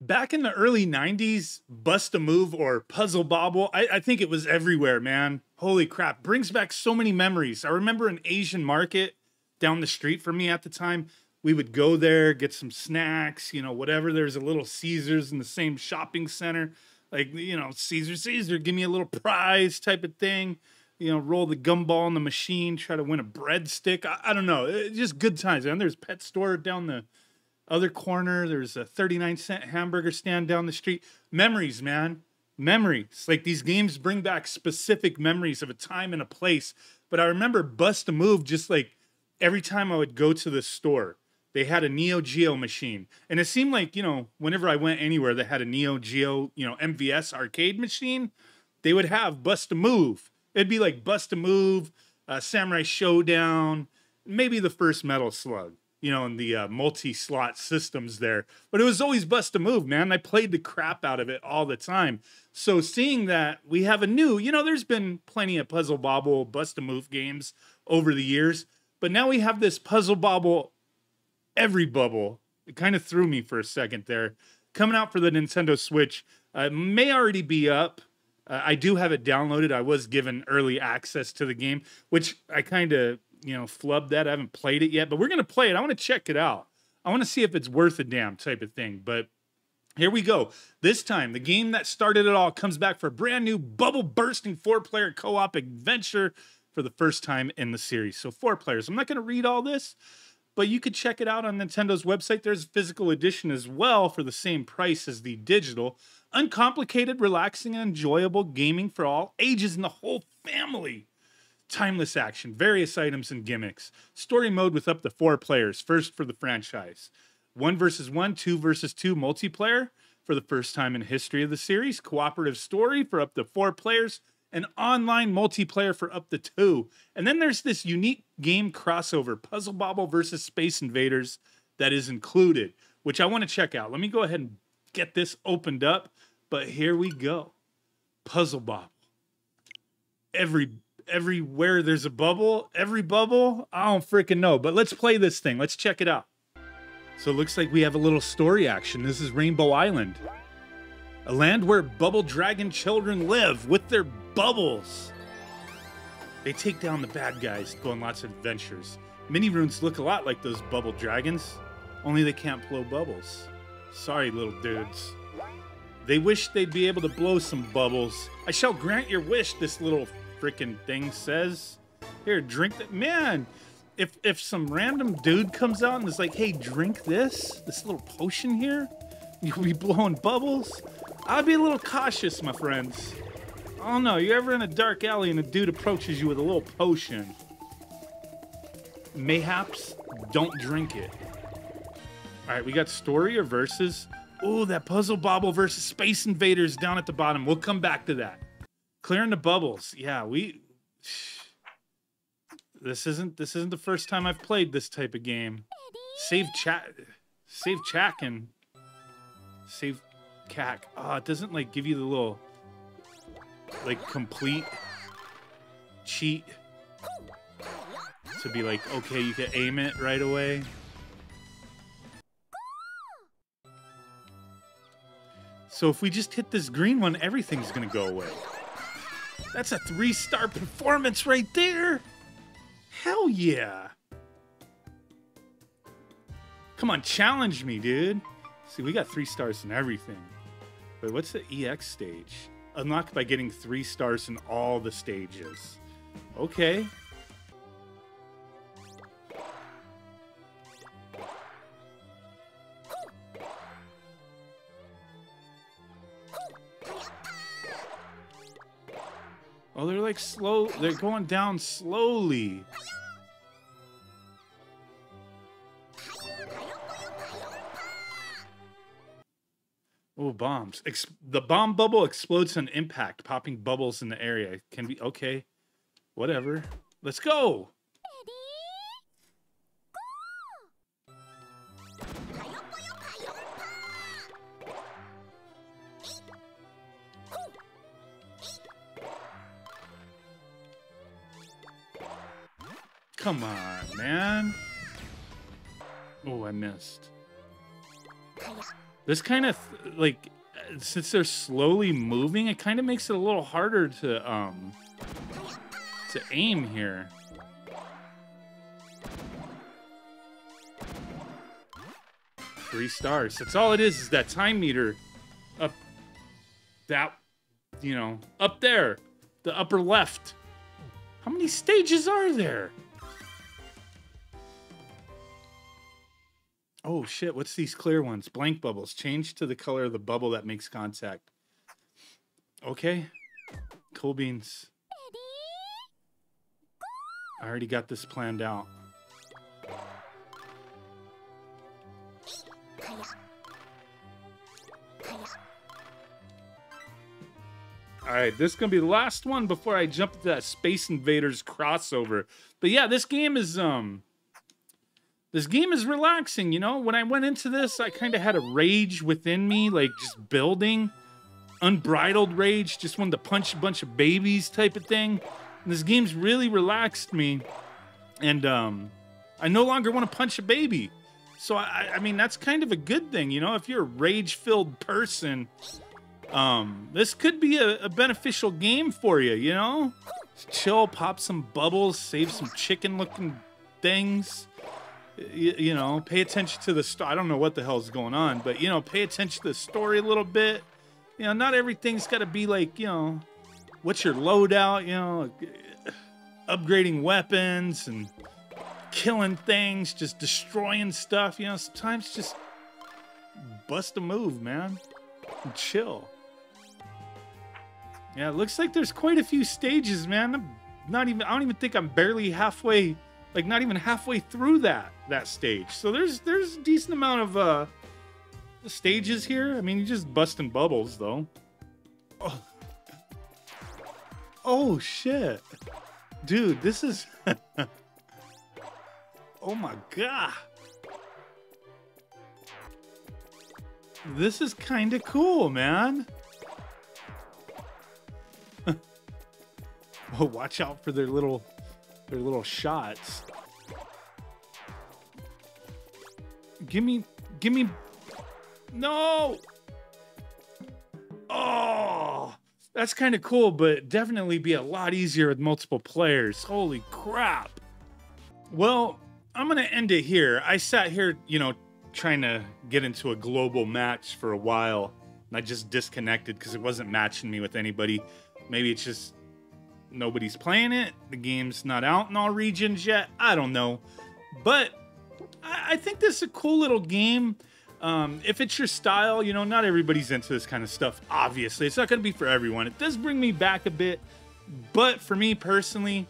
back in the early 90s, Bust a Move or Puzzle Bobble, I think it was everywhere, man. Holy crap. Brings back so many memories. I remember an Asian market down the street from me at the time. We would go there, get some snacks, you know, whatever. There's a little Caesars in the same shopping center. Like, you know, Caesar, Caesar, give me a little prize type of thing. You know, roll the gumball in the machine, try to win a breadstick. I don't know. It's just good times. And there's a pet store down the other corner. There's a 39-cent hamburger stand down the street. Memories, man. Memories. Like, these games bring back specific memories of a time and a place. But I remember Bust a Move just like every time I would go to the store. They had a Neo Geo machine. And it seemed like, you know, whenever I went anywhere that had a Neo Geo, you know, MVS arcade machine, they would have Bust a Move. It'd be like Bust a Move, Samurai Showdown, maybe the first Metal Slug, you know, in the multi-slot systems there. But it was always Bust a Move, man. I played the crap out of it all the time. So seeing that we have a new, you know, there's been plenty of Puzzle Bobble, Bust a Move games over the years. But now we have this Puzzle Bobble Everybubble. It kind of threw me for a second there. Coming out for the Nintendo Switch. It may already be up. I do have it downloaded. I was given early access to the game, which I kind of, you know, flubbed that. I haven't played it yet, but we're going to play it. I want to check it out. I want to see if it's worth a damn type of thing, but here we go. This time, the game that started it all comes back for a brand new bubble-bursting 4-player co-op adventure for the first time in the series. So 4 players. I'm not going to read all this, but you could check it out on Nintendo's website. There's a physical edition as well for the same price as the digital. Uncomplicated, relaxing, and enjoyable gaming for all ages and the whole family. Timeless action, various items and gimmicks. Story mode with up to 4 players, first for the franchise. 1 versus 1, 2 versus 2 multiplayer for the first time in history of the series. Cooperative story for up to 4 players. And online multiplayer for up to 2. And then there's this unique game crossover, Puzzle Bobble versus Space Invaders, that is included, which I want to check out. Let me go ahead and get this opened up, but here we go. Puzzle Bobble. Everywhere there's a bubble, every bubble, I don't freaking know, but let's play this thing. Let's check it out. So it looks like we have a little story action. This is Rainbow Island, a land where bubble dragon children live with their bubbles. They take down the bad guys, go on lots of adventures. Mini runes look a lot like those bubble dragons, only they can't blow bubbles. Sorry, little dudes. They wish they'd be able to blow some bubbles. I shall grant your wish, this little freaking thing says. Here, drink that. Man, if some random dude comes out and is like, hey, drink this little potion here, you'll be blowing bubbles. I'd be a little cautious, my friends. I don't know, you're ever in a dark alley and a dude approaches you with a little potion. Mayhaps, don't drink it. All right, we got story or versus. Oh, that Puzzle Bobble versus Space Invaders down at the bottom. We'll come back to that. Clearing the bubbles. Yeah, this isn't the first time I've played this type of game. Save cack. Oh, it doesn't like give you the little like complete cheat to be like, okay, you can aim it right away. So if we just hit this green one, everything's gonna go away. That's a 3-star performance right there. Hell yeah. Come on, challenge me, dude. See, we got 3 stars in everything. Wait, what's the EX stage? Unlocked by getting 3 stars in all the stages. Okay. Oh, they're like slow. They're going down slowly. Oh, bombs. The bomb bubble explodes on impact, popping bubbles in the area. Can be okay. Whatever. Let's go. Come on, man. Oh, I missed. This kind of like, since they're slowly moving, it kind of makes it a little harder to aim here. Three stars. That's all it is that time meter up that, you know, up there, the upper left. How many stages are there? Oh shit, what's these clear ones? Blank bubbles. Change to the color of the bubble that makes contact. Okay. Cool beans. I already got this planned out. Alright, this is going to be the last one before I jump to that Space Invaders crossover. But yeah, this game is relaxing, you know? When I went into this, I kind of had a rage within me, like just building. Unbridled rage, just wanted to punch a bunch of babies type of thing. And this game's really relaxed me. And I no longer want to punch a baby. So, I mean, that's kind of a good thing, you know? If you're a rage-filled person, this could be a beneficial game for you, you know? Just chill, pop some bubbles, save some chicken-looking things. You know, pay attention to the story. I don't know what the hell's going on, but, you know, pay attention to the story a little bit. You know, not everything's got to be like, you know, what's your loadout, you know, upgrading weapons and killing things, just destroying stuff. You know, sometimes just bust a move, man, and chill. Yeah, it looks like there's quite a few stages, man. I'm not even, I don't even think I'm barely halfway, like not even halfway through that stage. So there's a decent amount of stages here. I mean, you're just busting bubbles, though. Oh, oh shit. Dude, this is... oh, my God. This is kind of cool, man. Oh, watch out for their little shots. Give me... No! Oh! That's kind of cool, but definitely be a lot easier with multiple players. Holy crap. Well, I'm going to end it here. I sat here, you know, trying to get into a global match for a while, and I just disconnected because it wasn't matching me with anybody. Maybe it's just nobody's playing it. The game's not out in all regions yet. I don't know. But I think this is a cool little game. If it's your style, you know, not everybody's into this kind of stuff, obviously. It's not going to be for everyone. It does bring me back a bit, but for me personally,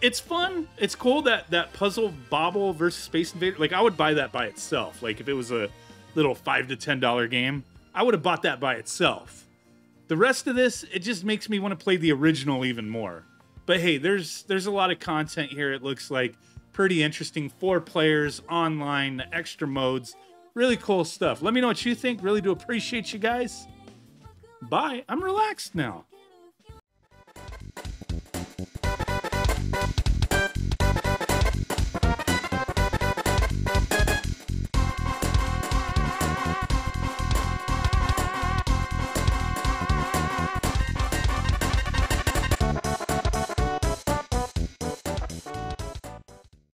it's fun. It's cool that Puzzle Bobble versus Space Invader. Like, I would buy that by itself. Like, if it was a little $5 to $10 game, I would have bought that by itself. The rest of this, it just makes me want to play the original even more. But hey, there's a lot of content here, it looks like. Pretty interesting. 4 players, online, the extra modes. Really cool stuff. Let me know what you think. Really do appreciate you guys. Bye. I'm relaxed now.